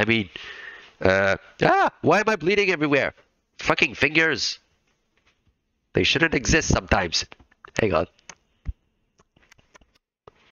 I mean, why am I bleeding everywhere? Fucking fingers. They shouldn't exist sometimes. Hang on.